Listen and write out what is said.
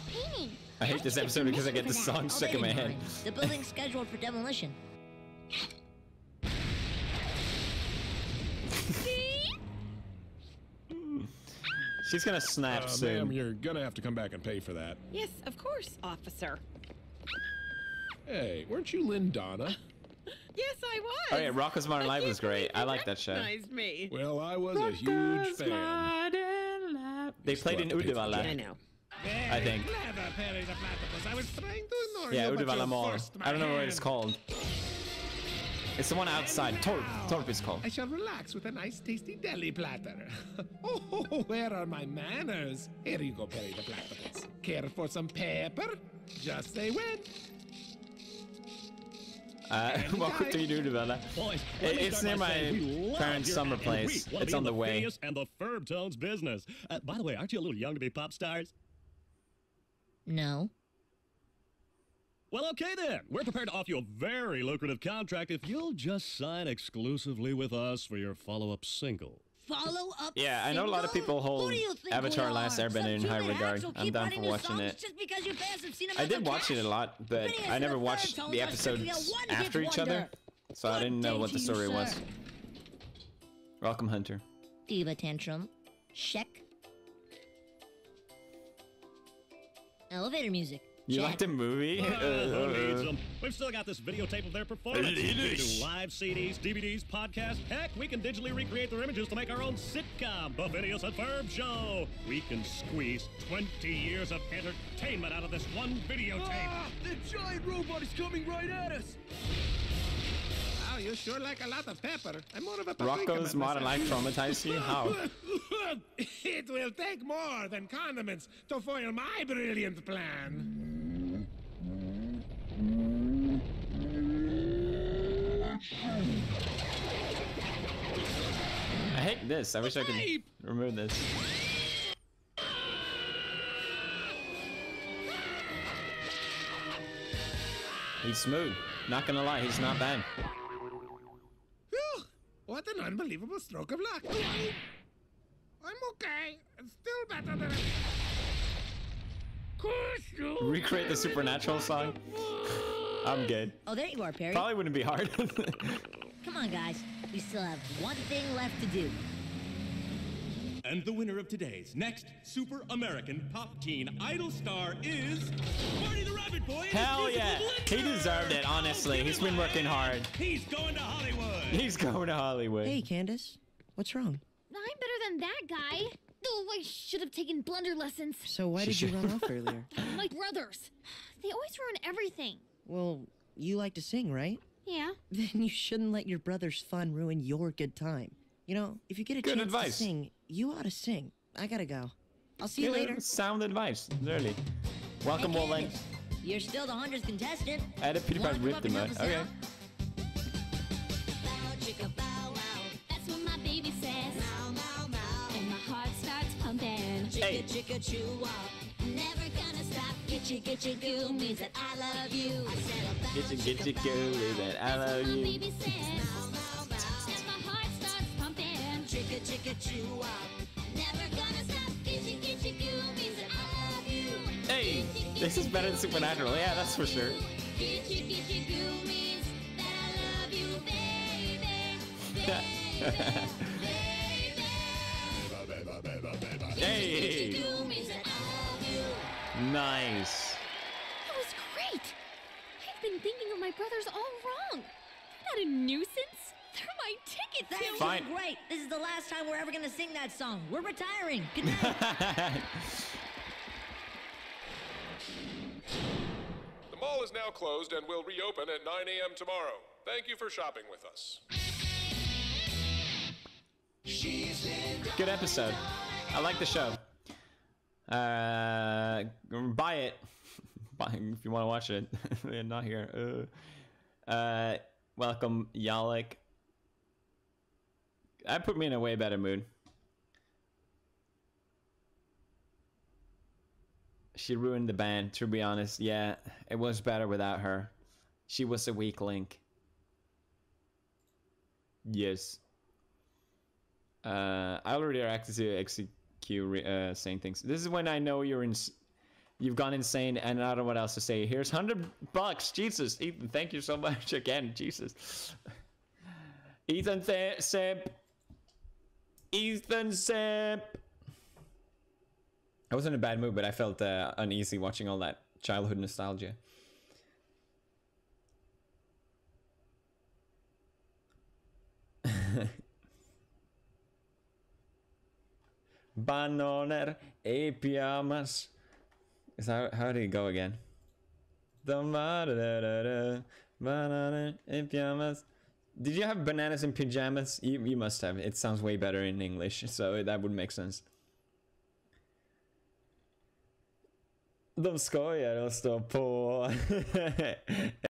great painting. I hate this episode because I get the song stuck in my head. The building's scheduled for demolition. She's gonna snap soon. Ma'am, you're gonna have to come back and pay for that. Yes, of course, officer. Hey, weren't you Lindana? Yes, I was. Oh yeah, Rocko's Modern Life was great. I like that show. Me. Well, I was Rocko's a huge fan. They played in Uduvala. I know. I think. Clever, Perry the Platypus. I was trying to ignore you, but you forced my hand. I don't know what it's called. It's the one outside. Torp is called. I shall relax with a nice, tasty deli platter. Oh, where are my manners? Here you go, Perry the Platypus. Care for some pepper? Just say when. Welcome to Uduvala. It's near my parents' summer place. It's on the way. And the Ferb Tones business. By the way, aren't you a little young to be pop stars? No. Well, okay then. We're prepared to offer you a very lucrative contract if you'll just sign exclusively with us for your follow-up single. Follow-up? Yeah, I know a lot of people hold Avatar Last Airbender in high regard. I'm down for watching it. I did watch it a lot, but I never watched the episodes after each other, so I didn't know what the story was. Welcome, Hunter. Diva tantrum. Check. Elevator music. You like the movie? We've still got this videotape of their performance. We do live CDs, DVDs, podcasts. Heck, we can digitally recreate their images to make our own sitcom, The Videos and Ferb Show. We can squeeze 20 years of entertainment out of this one videotape. Ah, the giant robot is coming right at us. Wow, you sure like a lot of pepper. I'm more of a Rocko's Modern Life traumatized you? How? It will take more than condiments to foil my brilliant plan. I hate this. I wish I could remove this. He's smooth. Not gonna lie, he's not bad. Whew. What an unbelievable stroke of luck. I'm okay. It's still better than I... Recreate the Supernatural song? I'm good. Oh, there you are, Perry. Probably wouldn't be hard. Come on, guys. We still have one thing left to do. And the winner of today's next Super American Pop Teen Idol star is... Marty the Rabbit Boy! Hell yeah! He deserved it, honestly. He's been working hard. He's going to Hollywood! He's going to Hollywood. Hey, Candace. What's wrong? I'm better than that guy. Oh, I should have taken blunder lessons. So why did you run off earlier? My brothers. They always ruin everything. Well, you like to sing, right? Yeah. Then you shouldn't let your brother's fun ruin your good time. You know, if you get a chance to sing, you ought to sing. I gotta go. I'll see you later. Sound advice, literally. Welcome, Wolin. You're still the 100th contestant. I had a PewDiePie ripped him out. Okay. Bow, chicka, bow, wow. That's what my baby says. Mow, mow, mow. And my heart starts pumping. Chicka, chicka, chew up. Never gonna stop. Gitcha goo means that I love you. I said about gitcha goo means that I love you. My baby says, and my heart starts pumping. Chicka chicka chew up. Never gonna stop. Gitcha goo means that I love you. Hey, this is better than Supernatural. Yeah, that's for sure. Gitcha goo means that I love you, baby. Hey. Gitcha goo means that I love you. Nice. That was great. I've been thinking of my brothers all wrong. They're not a nuisance. They're my ticket. That was great. This is the last time we're ever going to sing that song. We're retiring. Good night. The mall is now closed and will reopen at 9 a.m. tomorrow. Thank you for shopping with us. Good episode. I like the show. Buy it. Buy it if you want to watch it. Not here. Welcome, Yalik. That put me in a way better mood. She ruined the band, to be honest. Yeah, it was better without her. She was a weak link. Yes. I already reacted to execute. Saying things. This is when I know you're in You've gone insane, and I don't know what else to say. Here's $100. Jesus, Ethan, thank you so much again. Jesus. Ethan Sepp. Ethan Sepp. I was in a bad mood, but I felt uneasy watching all that childhood nostalgia. Banoner e piamas. Is that how did it go again? Bananas in pajamas. Did you have bananas in pajamas? You must have. It sounds way better in English, so that would make sense. De skojar och står på.